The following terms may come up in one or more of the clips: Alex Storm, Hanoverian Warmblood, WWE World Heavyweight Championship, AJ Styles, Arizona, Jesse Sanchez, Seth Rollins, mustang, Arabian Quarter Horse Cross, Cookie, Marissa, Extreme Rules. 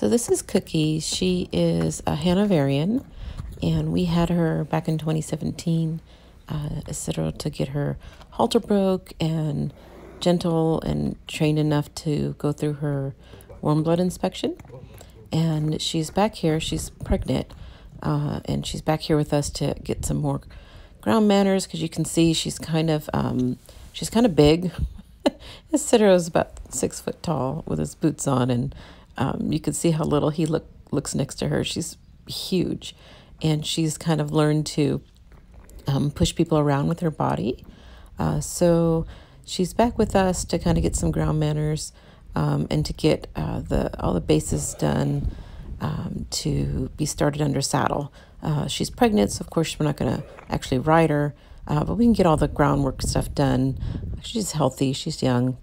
So this is Cookie. She is a Hanoverian, and we had her back in 2017, etc., to get her halter broke and gentle and trained enough to go through her Warmblood inspection. And she's back here. She's pregnant, and she's back here with us to get some more ground manners, because you can see she's kind of big. Cicero is about 6 foot tall with his boots on, and you can see how little he looks next to her. She's huge, and she's kind of learned to push people around with her body. So she's back with us to kind of get some ground manners and to get all the bases done to be started under saddle. She's pregnant, so of course we're not going to actually ride her, but we can get all the groundwork stuff done. She's healthy, she's young,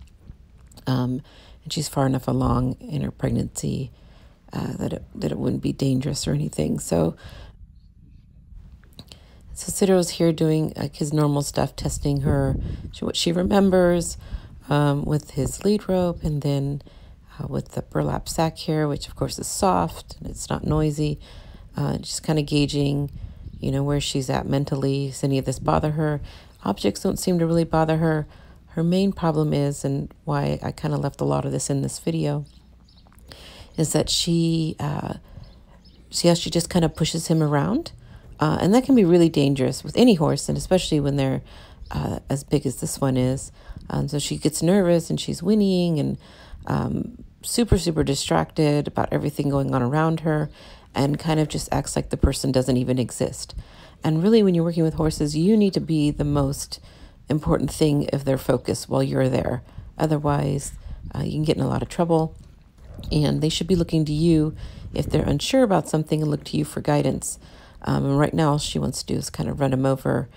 and she's far enough along in her pregnancy that it wouldn't be dangerous or anything. So Cicero's here doing his normal stuff, testing her, what she remembers, with his lead rope, and then with the burlap sack here, which of course is soft and it's not noisy. Just kind of gauging, where she's at mentally. Does any of this bother her? Objects don't seem to really bother her. Her main problem is, and why I kind of left a lot of this in this video, is that she just kind of pushes him around. And that can be really dangerous with any horse, and especially when they're as big as this one is. So she gets nervous, and she's whinnying, and super, super distracted about everything going on around her, and kind of just acts like the person doesn't even exist. And really, when you're working with horses, you need to be the most important thing of their focus while you're there. Otherwise, you can get in a lot of trouble, and they should be looking to you if they're unsure about something, and look to you for guidance. And right now, all she wants to do is kind of run him over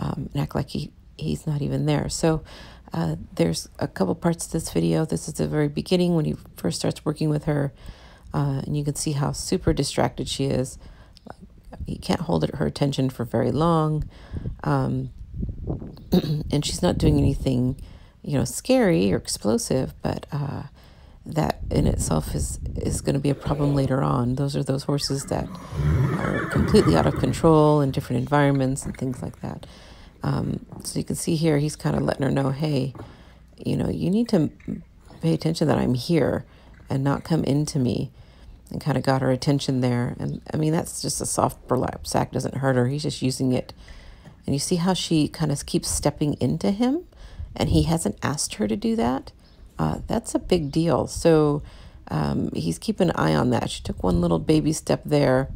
and act like he's not even there. So there's a couple parts to this video. This is the very beginning when he first starts working with her, and you can see how super distracted she is. You can't hold her attention for very long, and she's not doing anything, scary or explosive, but that in itself is going to be a problem later on. Those are those horses that are completely out of control in different environments and things like that. So you can see here, he's kind of letting her know, hey, you need to pay attention that I'm here and not come into me, and kind of got her attention there. And I mean, that's just a soft burlap sack, doesn't hurt her. He's just using it. And you see how she kind of keeps stepping into him, and he hasn't asked her to do that. That's a big deal. So he's keeping an eye on that. She took one little baby step there,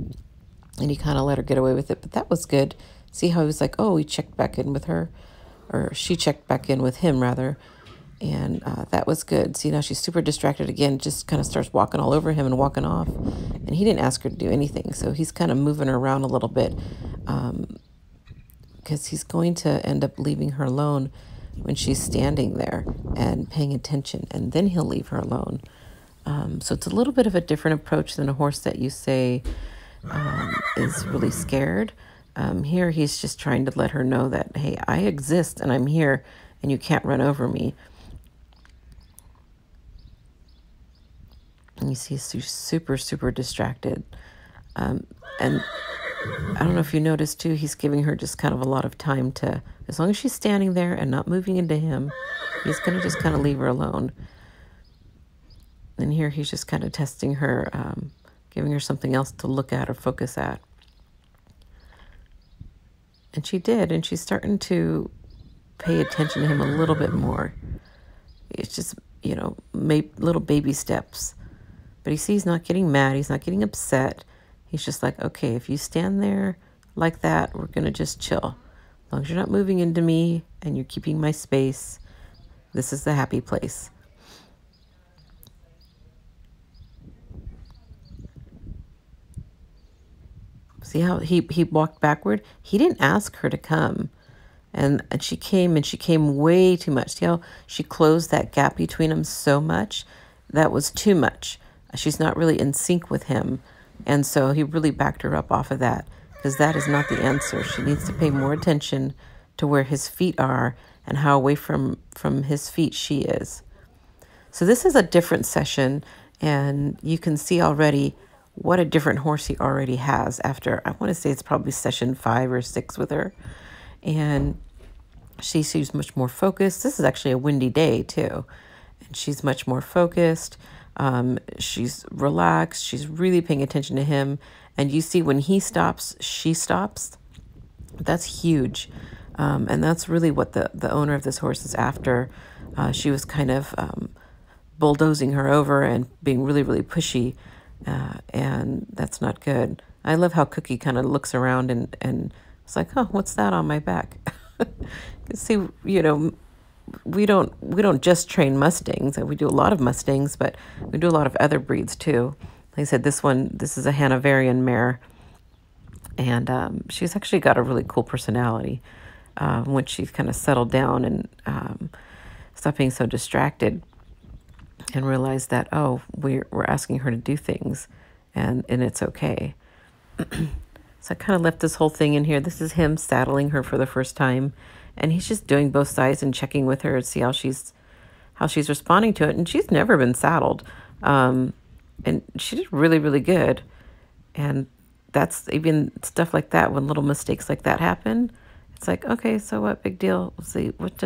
and he kind of let her get away with it. But that was good. See how he was like, oh, he checked back in with her, or she checked back in with him, rather. And that was good. See, now she's super distracted again, just kind of starts walking all over him and walking off. And he didn't ask her to do anything. So he's kind of moving her around a little bit, because he's going to end up leaving her alone when she's standing there and paying attention, and then he'll leave her alone. So it's a little bit of a different approach than a horse that you say is really scared. Here he's just trying to let her know that, hey, I exist and I'm here, and you can't run over me. And you see she's super, super distracted. And I don't know if you noticed too, he's giving her just kind of a lot of time to, as long as she's standing there and not moving into him, he's going to just kind of leave her alone. And here he's just kind of testing her, giving her something else to look at or focus at. And she did, and she's starting to pay attention to him a little bit more. It's just, little baby steps. But you see he's not getting mad, he's not getting upset. He's just like, okay, if you stand there like that, we're going to just chill. As long as you're not moving into me and you're keeping my space, this is the happy place. See how he walked backward? He didn't ask her to come. And she came, and she came way too much. See how she closed that gap between them so much? That was too much. She's not really in sync with him. And so he really backed her up off of that, because that is not the answer. She needs to pay more attention to where his feet are and how away from his feet she is. So this is a different session, And you can see already what a different horse he already has after, I want to say it's probably session 5 or 6 with her. And she seems much more focused. This is actually a windy day too. And she's much more focused. She's relaxed. She's really paying attention to him. And you see when he stops, she stops. That's huge. And that's really what the owner of this horse is after. She was kind of bulldozing her over and being really, really pushy. And that's not good. I love how Cookie kind of looks around and it's like, oh, what's that on my back? See, you know, we don't just train Mustangs. We do a lot of Mustangs, but we do a lot of other breeds too. Like I said, this is a Hanoverian mare. And she's actually got a really cool personality when she's kind of settled down and stopped being so distracted and realized that, oh, we're asking her to do things and it's okay. So I kind of left this whole thing in here. This is him saddling her for the first time. And he's just doing both sides and checking with her to see how she's responding to it. And she's never been saddled. And she did really, really good. And that's even stuff like that, when little mistakes like that happen, it's like, okay, so what, big deal? Let's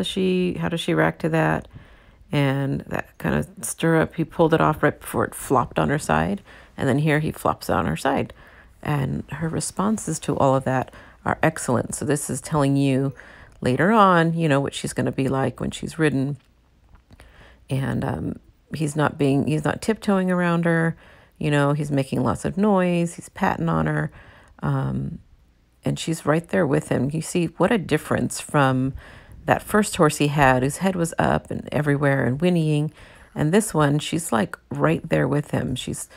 see, how does she react to that? And that kind of stirrup, he pulled it off right before it flopped on her side. And then here he flops on her side. And her responses to all of that are excellent. So this is telling you later on, you know, what she's going to be like when she's ridden. And he's not tiptoeing around her. You know, he's making lots of noise. He's patting on her. And she's right there with him. You see what a difference from that first horse he had, whose head was up and everywhere and whinnying. And this one, she's like right there with him. She's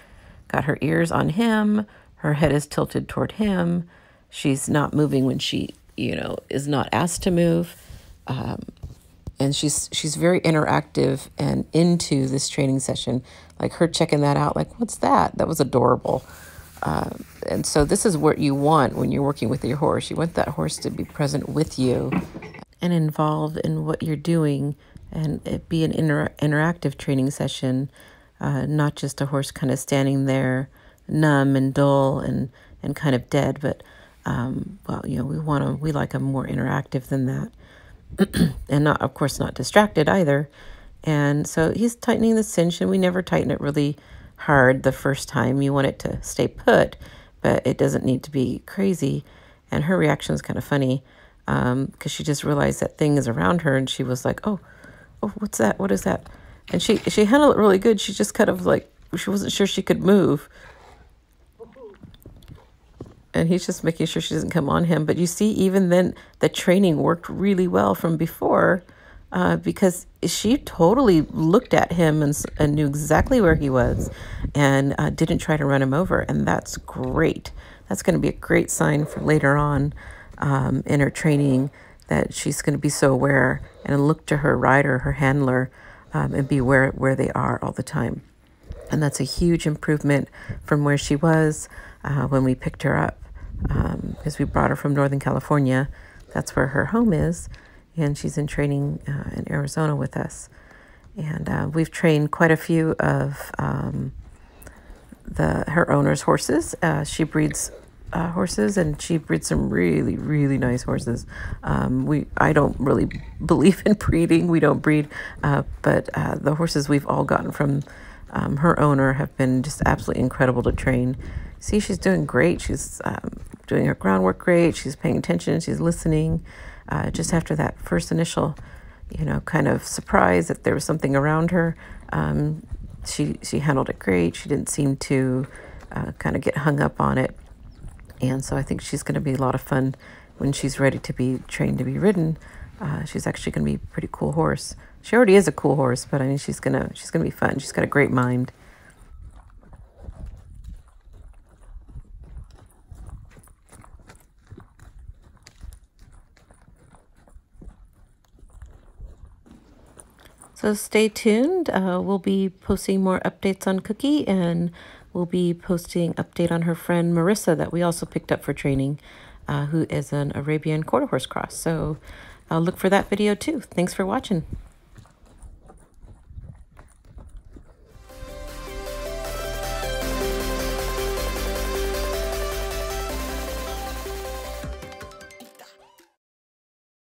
got her ears on him. Her head is tilted toward him. She's not moving when she, you know, is not asked to move. And she's very interactive and into this training session. Like her checking that out, like, what's that? That was adorable. And so this is what you want when you're working with your horse. You want that horse to be present with you and involved in what you're doing, and it be an interactive training session, not just a horse kind of standing there numb and dull and kind of dead, but well, you know, we like them more interactive than that, and not, of course, not distracted either. And so he's tightening the cinch, and we never tighten it really hard the first time. You want it to stay put, but it doesn't need to be crazy. And her reaction is kind of funny because she just realized that thing is around her, and she was like, oh, what's that? What is that? And she handled it really good. She just kind of like, she wasn't sure she could move. And he's just making sure she doesn't come on him. But you see, even then, the training worked really well from before because she totally looked at him and knew exactly where he was and didn't try to run him over. And that's great. That's going to be a great sign for later on in her training, that she's going to be so aware and look to her rider, her handler, and be aware where they are all the time. And that's a huge improvement from where she was when we picked her up. Because we brought her from Northern California. That's where her home is, and she's in training in Arizona with us. And we've trained quite a few of her owner's horses. She breeds horses, and she breeds some really, really nice horses. I don't really believe in breeding. We don't breed, but the horses we've all gotten from her owner have been just absolutely incredible to train. See, she's doing great. She's doing her groundwork great. She's paying attention. She's listening. Just after that first initial, you know, kind of surprise that there was something around her, she handled it great. She didn't seem to kind of get hung up on it. And so I think she's going to be a lot of fun when she's ready to be trained to be ridden. She's actually going to be a pretty cool horse. She already is a cool horse, but I mean, she's gonna be fun. She's got a great mind. So stay tuned. We'll be posting more updates on Cookie, and we'll be posting update on her friend Marissa that we also picked up for training, who is an Arabian Quarter Horse Cross. So look for that video too. Thanks for watching.